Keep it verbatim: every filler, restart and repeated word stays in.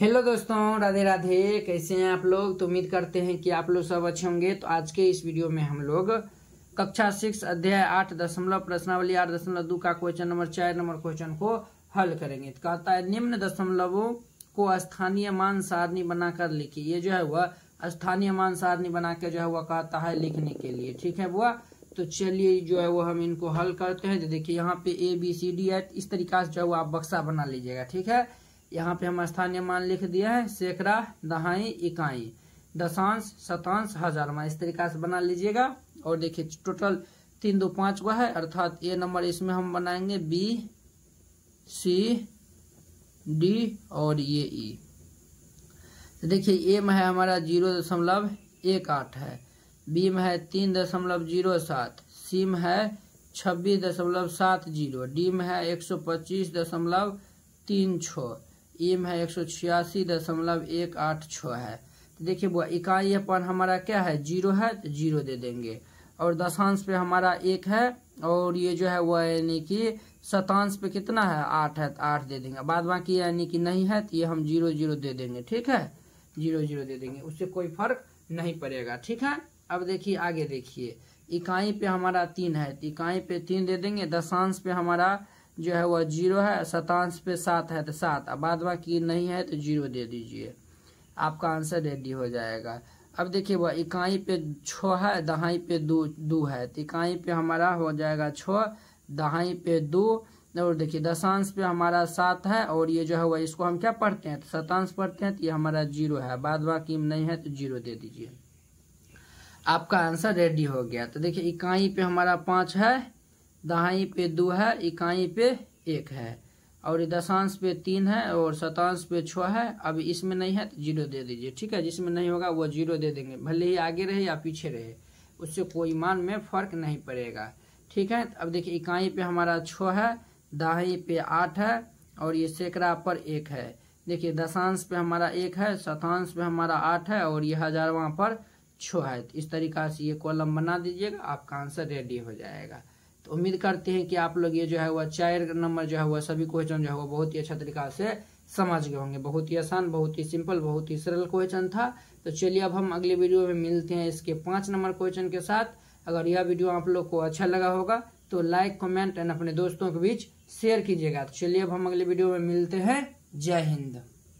Hello दोस्तों, राधे राधे। कैसे हैं आप लोग? तो उम्मीद करते हैं कि आप लोग सब अच्छे होंगे। तो आज के इस वीडियो में हम लोग कक्षा सिक्स अध्याय आठ दशमलव प्रश्नावली आठ दशमलव दो का क्वेश्चन नंबर चार नंबर क्वेश्चन को हल करेंगे। तो कहता है निम्न दशमलवों को स्थानीय मान सारणी बनाकर लिखिए। ये जो है वह स्थानीय मान सारणी बना के जो है वह कहता है लिखने के लिए, ठीक है बुआ। तो चलिए जो है वो हम इनको हल करते हैं। तो देखिए यहाँ पे ए बी सी डी है, इस तरीका से जो है वो आप बक्सा बना लीजिएगा, ठीक है। यहाँ पे हम स्थानीय मान लिख दिया है, सैकड़ा, दहाई, इकाई, दशांश, शतांश, हजार मान, इस तरीका से बना लीजिएगा। और देखिए टोटल तीन दो पांच हुआ है, अर्थात ए नंबर इसमें हम बनाएंगे बी सी डी और ये ई। तो देखिए ए में है हमारा जीरो दशमलव एक आठ है, बी में है तीन दशमलव जीरो सात, सी में है छब्बीस दशमलव सात जीरो, डी में है एक सौ पच्चीस दशमलव तीन छः, ई में है एक सौ छियासी दशमलव एक आठ छः है। तो देखिए बुआ इकाई पर हमारा क्या है, जीरो है तो जीरो दे देंगे। और दशांश पे हमारा एक है, और ये जो है वह यानी कि शतांश पे कितना है, आठ है तो आठ दे देंगे। बाद बाकी यानी कि नहीं है तो ये हम जीरो जीरो दे देंगे, ठीक है, जीरो जीरो दे देंगे, उससे कोई फर्क नहीं पड़ेगा, ठीक है। अब देखिए आगे देखिए, इकाई पे हमारा तीन है तो इकाई पे तीन दे देंगे। दशांश पे हमारा जो है वह जीरो है, शतांश पे सात है तो सात, अब बाद बाकी नहीं है तो जीरो दे दीजिए, आपका आंसर रेडी हो जाएगा। अब देखिए वह इकाई पे छः है, दहाई पे दो दो है तो इकाई पे हमारा हो जाएगा छः, दहाई पे दो। और देखिए दशांश पे हमारा सात है, और ये जो है वह इसको हम क्या पढ़ते हैं, तो शतांश पढ़ते हैं, तो ये हमारा जीरो है, बाद बाकी नहीं है तो जीरो दे दीजिए, आपका आंसर रेडी हो गया। तो देखिए इकाई पे हमारा पाँच है, दहाई पे दो है, इकाई पे एक है, और दशांश पे तीन है, और शतांश पे छः है। अब इसमें नहीं है तो जीरो दे दीजिए, ठीक है, जिसमें नहीं होगा वो जीरो दे देंगे, भले ही आगे रहे या पीछे रहे, उससे कोई मान में फर्क नहीं पड़ेगा, ठीक है। अब देखिए इकाई पे हमारा छः है, दहाई पे आठ है, और ये सैकड़ा पर एक है। देखिए दशांश पे हमारा एक है, शतांश पे हमारा आठ है, और ये हजारवा पर छः है। इस तरीका से ये कॉलम बना दीजिएगा, आपका आंसर रेडी हो जाएगा। तो उम्मीद करते हैं कि आप लोग ये जो है वह चार नंबर जो है वह सभी क्वेश्चन जो है वह बहुत ही अच्छा तरीका से समझ गए होंगे। बहुत ही आसान, बहुत ही सिंपल, बहुत ही सरल क्वेश्चन था। तो चलिए अब हम अगले वीडियो में मिलते हैं इसके पाँच नंबर क्वेश्चन के साथ। अगर यह वीडियो आप लोग को अच्छा लगा होगा तो लाइक, कमेंट एंड अपने दोस्तों के बीच शेयर कीजिएगा। तो चलिए अब हम अगले वीडियो में मिलते हैं। जय हिंद।